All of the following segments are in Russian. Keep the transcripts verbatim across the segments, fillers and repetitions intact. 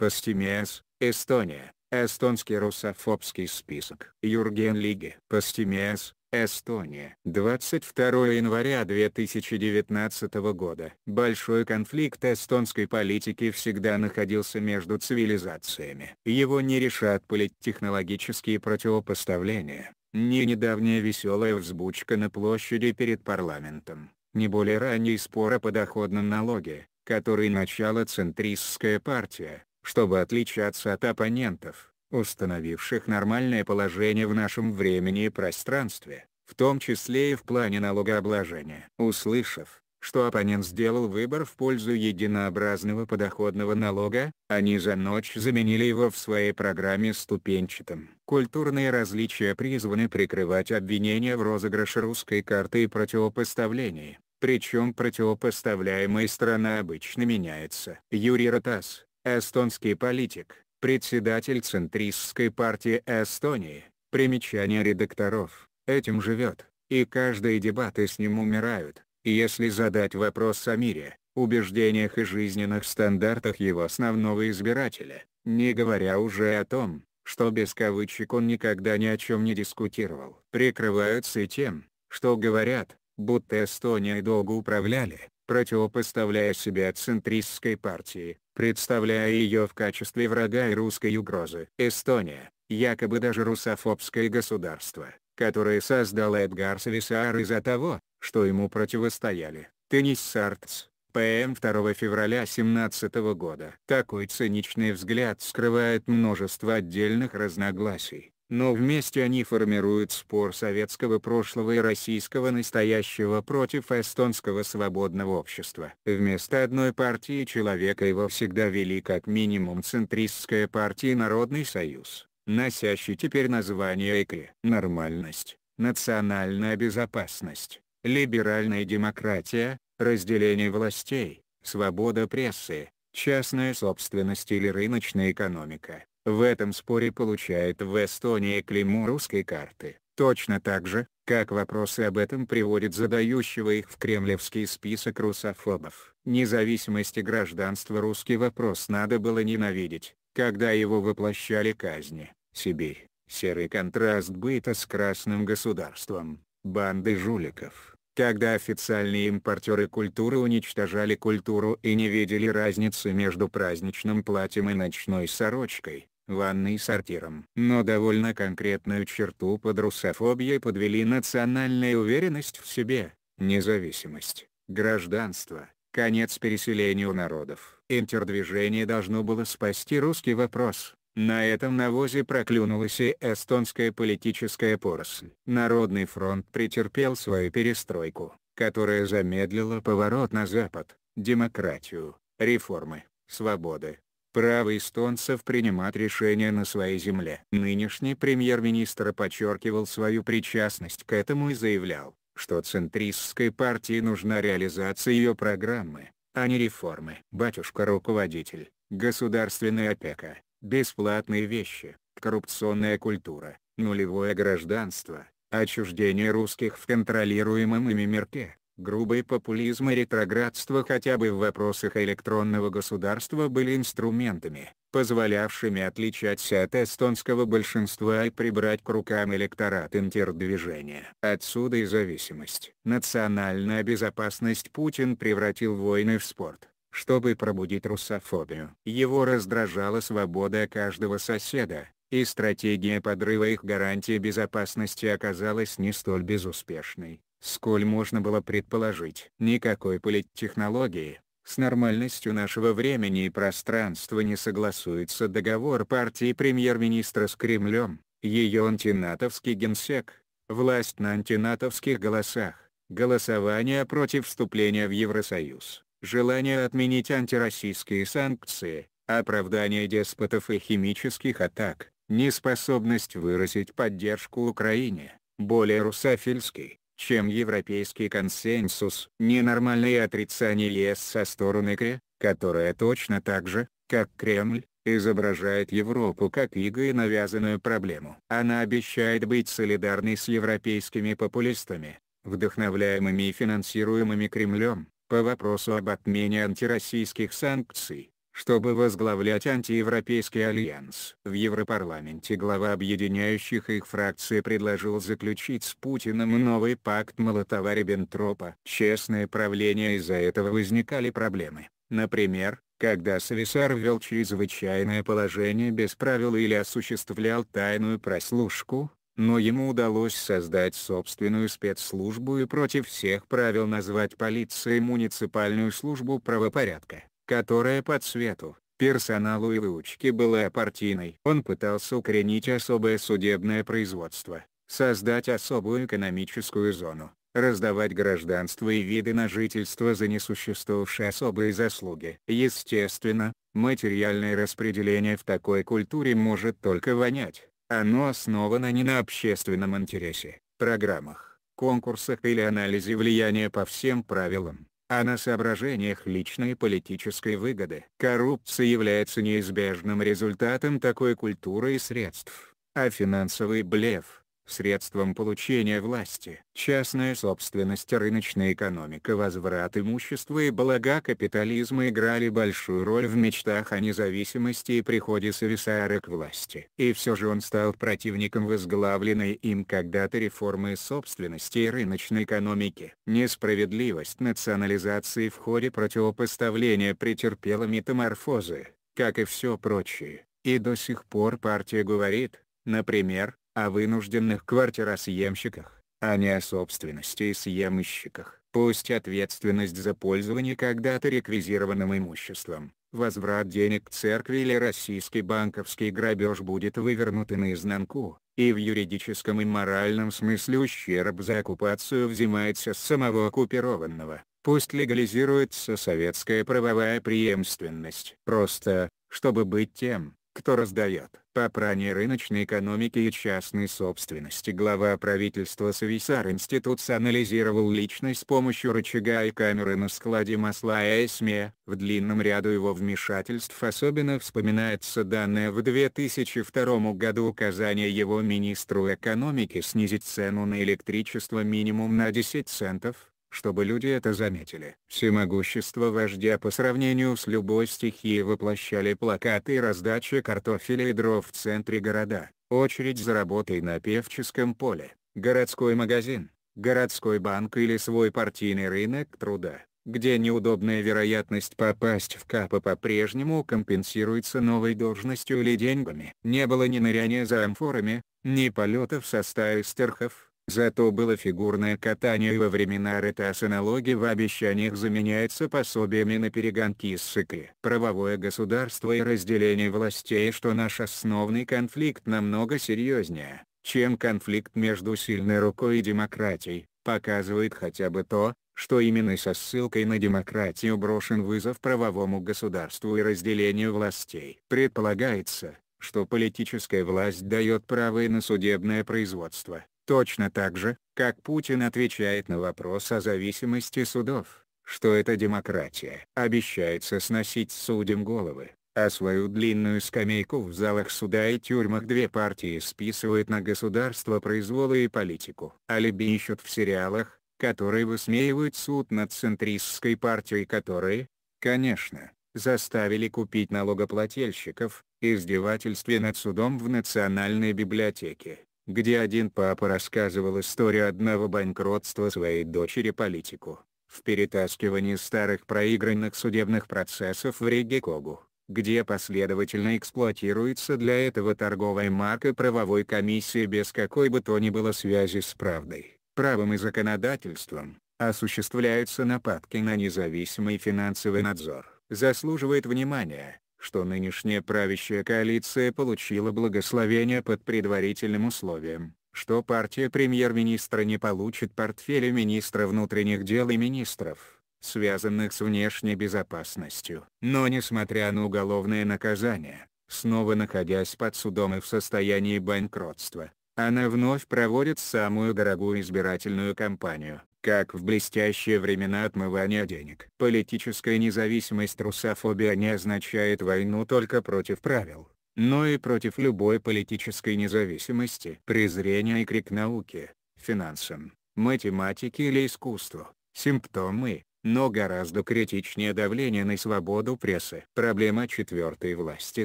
Postimees, Эстония, эстонский русофобский список. Юрген Лиги. Postimees, Эстония. двадцать второго января две тысячи девятнадцатого года. Большой конфликт эстонской политики всегда находился между цивилизациями. Его не решат политтехнологические противопоставления, ни недавняя веселая взбучка на площади перед парламентом, ни более ранний спор о подоходном налоге, который начала Центристская партия, чтобы отличаться от оппонентов, установивших нормальное положение в нашем времени и пространстве, в том числе и в плане налогообложения. Услышав, что оппонент сделал выбор в пользу единообразного подоходного налога, они за ночь заменили его в своей программе ступенчатым. Культурные различия призваны прикрывать обвинения в розыгрыше русской карты и противопоставлении, причем противопоставляемая сторона обычно меняется. Юри Ратас, эстонский политик, председатель Центристской партии Эстонии. Примечание редакторов: этим живет, и каждые дебаты с ним умирают. Если задать вопрос о мире, убеждениях и жизненных стандартах его основного избирателя, не говоря уже о том, что без кавычек он никогда ни о чем не дискутировал, прикрываются и тем, что говорят, будто Эстонией долго управляли, противопоставляя себя центристской партии, представляя ее в качестве врага и русской угрозы. Эстония, якобы даже русофобское государство, которое создал Эдгар Сависар из-за того, что ему противостояли. Теннис Сартс, ПМ второго февраля две тысячи семнадцатого года. Такой циничный взгляд скрывает множество отдельных разногласий, но вместе они формируют спор советского прошлого и российского настоящего против эстонского свободного общества. Вместо одной партии человека его всегда вели как минимум Центристская партия и Народный Союз, носящий теперь название ЭКИ. Нормальность, национальная безопасность, либеральная демократия, разделение властей, свобода прессы, частная собственность или рыночная экономика. В этом споре получает в Эстонии клеймо русской карты, точно так же, как вопросы об этом приводят задающего их в кремлевский список русофобов. Независимости гражданства русский вопрос надо было ненавидеть, когда его воплощали казни. Сибирь, серый контраст быта с красным государством, банды жуликов, когда официальные импортеры культуры уничтожали культуру и не видели разницы между праздничным платьем и ночной сорочкой, ванной и сортиром. Но довольно конкретную черту под русофобией подвели национальная уверенность в себе, независимость, гражданство, конец переселению народов. Интердвижение должно было спасти русский вопрос. На этом навозе проклюнулась и эстонская политическая поросль. Народный фронт претерпел свою перестройку, которая замедлила поворот на Запад, демократию, реформы, свободы, право эстонцев принимать решения на своей земле. Нынешний премьер-министр подчеркивал свою причастность к этому и заявлял, что центристской партии нужна реализация ее программы, а не реформы. Батюшка-руководитель, государственная опека, бесплатные вещи, коррупционная культура, нулевое гражданство, отчуждение русских в контролируемом ими мирке, грубый популизм и ретроградство хотя бы в вопросах электронного государства были инструментами, позволявшими отличаться от эстонского большинства и прибрать к рукам электорат интердвижения. Отсюда и зависимость. Национальная безопасность Путин превратил войны в спорт, чтобы пробудить русофобию. Его раздражала свобода каждого соседа, и стратегия подрыва их гарантии безопасности оказалась не столь безуспешной, сколь можно было предположить. Никакой политтехнологии с нормальностью нашего времени и пространства не согласуется договор партии премьер-министра с Кремлем, ее антинатовский генсек, власть на антинатовских голосах, голосование против вступления в Евросоюз, желание отменить антироссийские санкции, оправдание деспотов и химических атак, неспособность выразить поддержку Украине, более русофильский, чем европейский консенсус, ненормальные отрицания ЕС со стороны КРЕ, которая точно так же, как Кремль, изображает Европу как иго и навязанную проблему. Она обещает быть солидарной с европейскими популистами, вдохновляемыми и финансируемыми Кремлем, по вопросу об отмене антироссийских санкций, чтобы возглавлять антиевропейский альянс. В Европарламенте глава объединяющих их фракций предложил заключить с Путиным новый пакт Молотова-Риббентропа. Честное правление, из-за этого возникали проблемы. Например, когда Сависар ввел чрезвычайное положение без правил или осуществлял тайную прослушку, но ему удалось создать собственную спецслужбу и против всех правил назвать полицией муниципальную службу правопорядка, которая по цвету, персоналу и выучке была партийной. Он пытался укоренить особое судебное производство, создать особую экономическую зону, раздавать гражданство и виды на жительство за несуществовавшие особые заслуги. Естественно, материальное распределение в такой культуре может только вонять. Оно основано не на общественном интересе, программах, конкурсах или анализе влияния по всем правилам, а на соображениях личной и политической выгоды. Коррупция является неизбежным результатом такой культуры и средств, а финансовый блеф – средством получения власти. Частная собственность, рыночная экономика, возврат имущества и блага капитализма играли большую роль в мечтах о независимости и приходе Сависара к власти. И все же он стал противником возглавленной им когда-то реформы собственности и рыночной экономики. Несправедливость национализации в ходе противопоставления претерпела метаморфозы, как и все прочее, и до сих пор партия говорит, например, о вынужденных квартиросъемщиках, а не о собственности и съемщиках. Пусть ответственность за пользование когда-то реквизированным имуществом, возврат денег церкви или российский банковский грабеж будет вывернуты наизнанку, и в юридическом и моральном смысле ущерб за оккупацию взимается с самого оккупированного. Пусть легализируется советская правовая преемственность. Просто, чтобы быть тем, кто раздает. Попрание рыночной экономики и частной собственности глава правительства Сависар институционализировал личность с помощью рычага и камеры на складе масла и СМИ. В длинном ряду его вмешательств особенно вспоминается данное в две тысячи втором году указание его министру экономики снизить цену на электричество минимум на десять центов, чтобы люди это заметили. Всемогущество вождя по сравнению с любой стихией воплощали плакаты и раздача картофеля и дров в центре города, очередь за работой на Певческом поле, городской магазин, городской банк или свой партийный рынок труда, где неудобная вероятность попасть в КП по-прежнему компенсируется новой должностью или деньгами. Не было ни ныряния за амфорами, ни полетов со стаей стерхов. Зато было фигурное катание, и во времена Ратаса налоги в обещаниях заменяются пособиями на перегонки с ЭКИ. Правовое государство и разделение властей, что наш основный конфликт намного серьезнее, чем конфликт между сильной рукой и демократией, показывает хотя бы то, что именно со ссылкой на демократию брошен вызов правовому государству и разделению властей. Предполагается, что политическая власть дает право и на судебное производство. Точно так же, как Путин отвечает на вопрос о зависимости судов, что это демократия. Обещается сносить судьям головы, а свою длинную скамейку в залах суда и тюрьмах две партии списывают на государство произвола и политику. Алиби ищут в сериалах, которые высмеивают суд над Центристской партией, которые, конечно, заставили купить налогоплательщиков, издевательстве над судом в Национальной библиотеке, где один папа рассказывал историю одного банкротства своей дочери политику, в перетаскивании старых проигранных судебных процессов в Рийгикогу, где последовательно эксплуатируется для этого торговая марка правовой комиссии без какой бы то ни было связи с правдой, правом и законодательством, осуществляются нападки на независимый финансовый надзор. Заслуживает внимания, что нынешняя правящая коалиция получила благословение под предварительным условием, что партия премьер-министра не получит портфеля министра внутренних дел и министров, связанных с внешней безопасностью. Но несмотря на уголовное наказание, снова находясь под судом и в состоянии банкротства, она вновь проводит самую дорогую избирательную кампанию, как в блестящие времена отмывания денег. Политическая независимость русофобия не означает войну только против правил, но и против любой политической независимости. Презрение и крик науке, финансам, математике или искусству — симптомы, но гораздо критичнее давление на свободу прессы. Проблема четвертой власти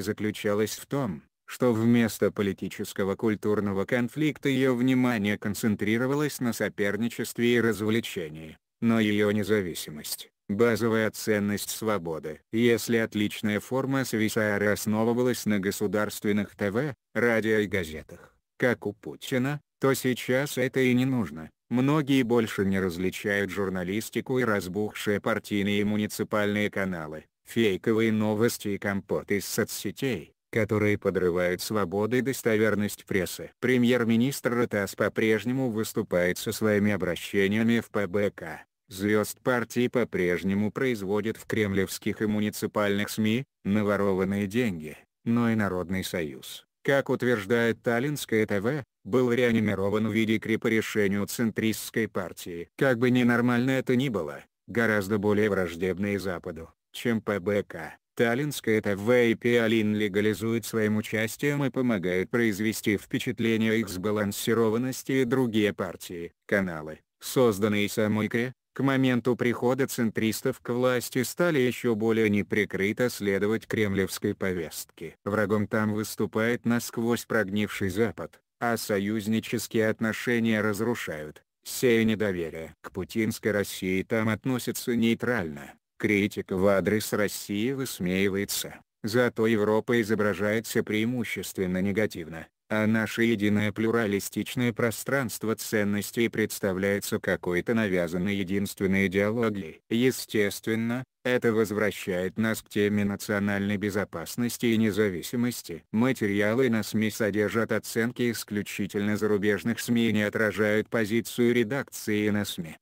заключалась в том, что вместо политического культурного конфликта ее внимание концентрировалось на соперничестве и развлечении, но ее независимость — базовая ценность свободы. Если отличная форма Сависара основывалась на государственных ТВ, радио и газетах, как у Путина, то сейчас это и не нужно. Многие больше не различают журналистику и разбухшие партийные и муниципальные каналы, фейковые новости и компот из соцсетей, которые подрывают свободу и достоверность прессы. Премьер-министр Ратас по-прежнему выступает со своими обращениями в ПБК. Звезд партии по-прежнему производят в кремлевских и муниципальных СМИ на ворованные деньги, но и Народный Союз, как утверждает Таллиннская ТВ, был реанимирован в виде КРИ по решению Центристской партии. Как бы ненормально это ни было, гораздо более враждебные Западу, чем ПБК, Таллиннская ТВ и Пиалин легализуют своим участием и помогают произвести впечатление их сбалансированности и другие партии, каналы, созданные самой КРИ, к моменту прихода центристов к власти стали еще более неприкрыто следовать кремлевской повестке. Врагом там выступает насквозь прогнивший Запад, а союзнические отношения разрушают, сея недоверие. К путинской России там относятся нейтрально, критика в адрес России высмеивается, зато Европа изображается преимущественно негативно, а наше единое плюралистичное пространство ценностей представляется какой-то навязанной единственной идеологией. Естественно, это возвращает нас к теме национальной безопасности и независимости. Материалы на СМИ содержат оценки исключительно зарубежных СМИ и не отражают позицию редакции на СМИ.